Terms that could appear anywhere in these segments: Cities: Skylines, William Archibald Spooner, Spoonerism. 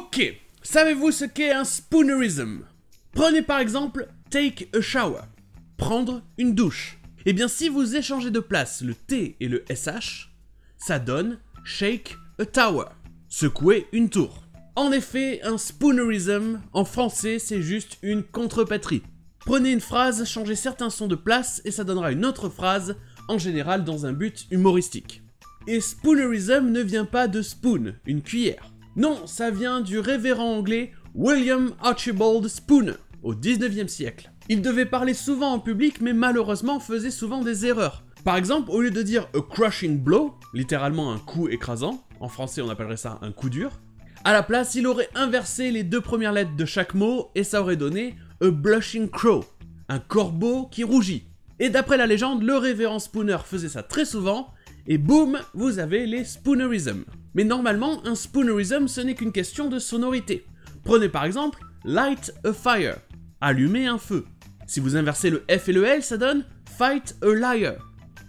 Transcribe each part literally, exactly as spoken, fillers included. Ok, savez-vous ce qu'est un spoonerism? Prenez par exemple take a shower, prendre une douche. Eh bien si vous échangez de place le T et le S H, ça donne shake a tower, secouer une tour. En effet, un spoonerism, en français, c'est juste une contrepâtrie. Prenez une phrase, changez certains sons de place et ça donnera une autre phrase, en général dans un but humoristique. Et spoonerism ne vient pas de spoon, une cuillère. Non, ça vient du révérend anglais William Archibald Spooner, au dix-neuvième siècle. Il devait parler souvent en public mais malheureusement faisait souvent des erreurs. Par exemple, au lieu de dire a crushing blow, littéralement un coup écrasant, en français on appellerait ça un coup dur, à la place, il aurait inversé les deux premières lettres de chaque mot et ça aurait donné a blushing crow, un corbeau qui rougit. Et d'après la légende, le révérend Spooner faisait ça très souvent et boum, vous avez les spoonerisms. Mais normalement, un spoonerism, ce n'est qu'une question de sonorité. Prenez par exemple light a fire, allumer un feu. Si vous inversez le F et le L, ça donne fight a liar.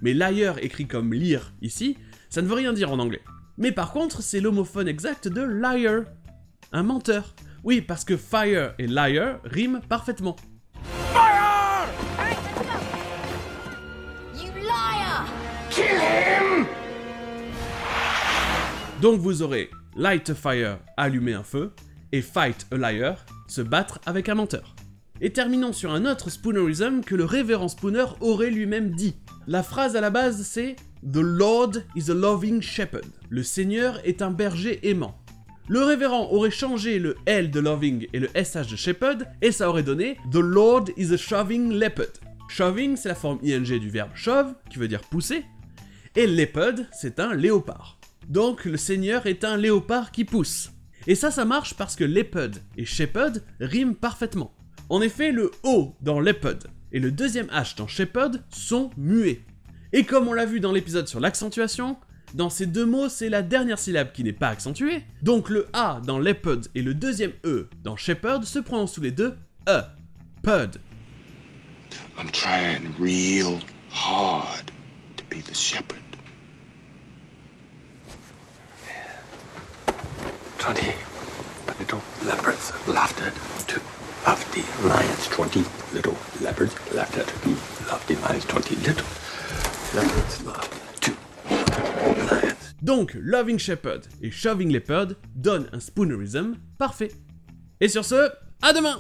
Mais liar écrit comme lire ici, ça ne veut rien dire en anglais. Mais par contre, c'est l'homophone exact de liar, un menteur. Oui, parce que fire et liar riment parfaitement. Fire! You liar! Kill him! Donc vous aurez light a fire, allumer un feu, et fight a liar, se battre avec un menteur. Et terminons sur un autre spoonerism que le révérend Spooner aurait lui-même dit. La phrase à la base c'est the Lord is a loving shepherd. Le Seigneur est un berger aimant. Le révérend aurait changé le L de loving et le S H de shepherd et ça aurait donné the Lord is a shoving leopard. Shoving c'est la forme ing du verbe shove qui veut dire pousser et leopard c'est un léopard. Donc le Seigneur est un léopard qui pousse. Et ça ça marche parce que leopard et shepherd riment parfaitement. En effet, le O dans leopard et le deuxième H dans shepherd sont muets. Et comme on l'a vu dans l'épisode sur l'accentuation, dans ces deux mots, c'est la dernière syllabe qui n'est pas accentuée. Donc le A dans leopard et le deuxième E dans shepherd se prononcent tous les deux E. Pud. I'm trying real hard to be the shepherd. Twenty, little leopards laughed at two of the lions. Twenty little leopards laughed at two of the lions. Twenty little leopards laughed at two of the lions. Donc, loving shepherd et shoving leopard donnent un spoonerism parfait. Et sur ce, à demain!